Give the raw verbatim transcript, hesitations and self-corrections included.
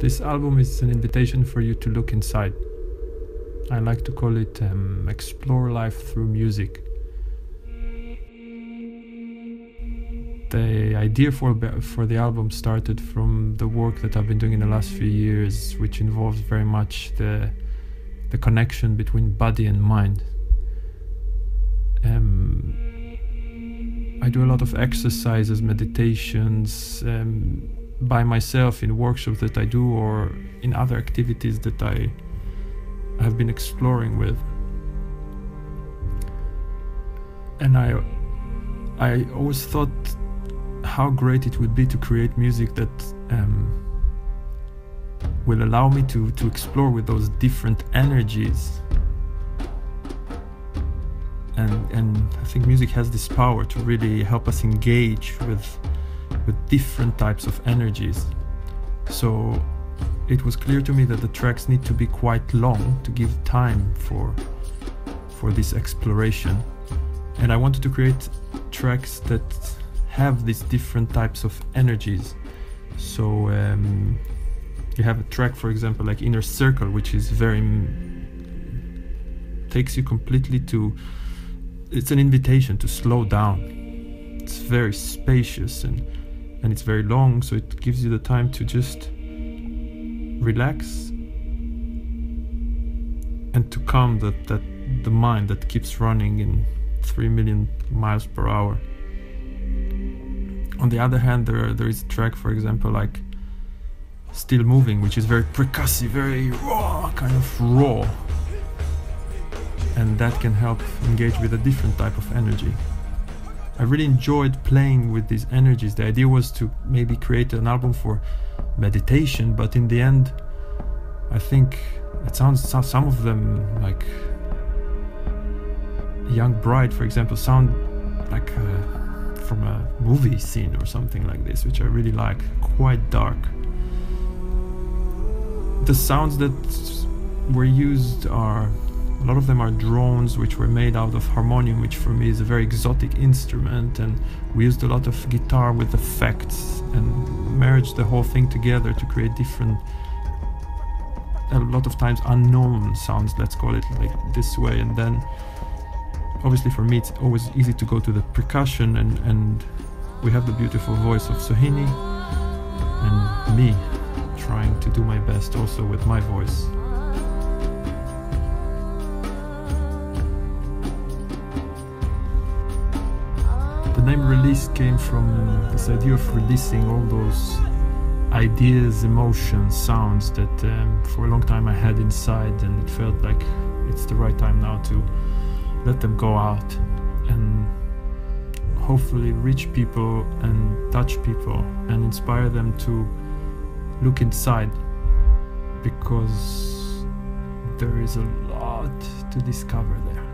This album is an invitation for you to look inside. I like to call it um, Explore Life Through Music. The idea for, for the album started from the work that I've been doing in the last few years, which involves very much the, the connection between body and mind. Um, I do a lot of exercises, meditations, um, by myself in workshops that I do or in other activities that I have been exploring with. And I, I always thought how great it would be to create music that um, will allow me to, to explore with those different energies. And, and I think music has this power to really help us engage with, with different types of energies. So it was clear to me that the tracks need to be quite long to give time for, for this exploration. And I wanted to create tracks that have these different types of energies. So um, you have a track, for example, like Inner Circle, which is very takes you completely to, it's an invitation to slow down. It's very spacious and and it's very long, so it gives you the time to just relax and to calm that that the mind that keeps running in three million miles per hour. On the other hand, there there is a track, for example, like Still Moving, which is very percussive, very raw, kind of raw. And that can help engage with a different type of energy. I really enjoyed playing with these energies. The idea was to maybe create an album for meditation, but in the end, I think it sounds, some of them, like Young Bride, for example, sound like a, from a movie scene or something like this, which I really like, quite dark. The sounds that were used are, a lot of them are drones, which were made out of harmonium, which for me is a very exotic instrument, and we used a lot of guitar with effects and merged the whole thing together to create different, a lot of times unknown sounds, let's call it like this way. And then obviously for me it's always easy to go to the percussion, and, and we have the beautiful voice of Sohini and me trying to do my best also with my voice. The name Release came from this idea of releasing all those ideas, emotions, sounds that um, for a long time I had inside, and it felt like it's the right time now to let them go out and hopefully reach people and touch people and inspire them to look inside, because there is a lot to discover there.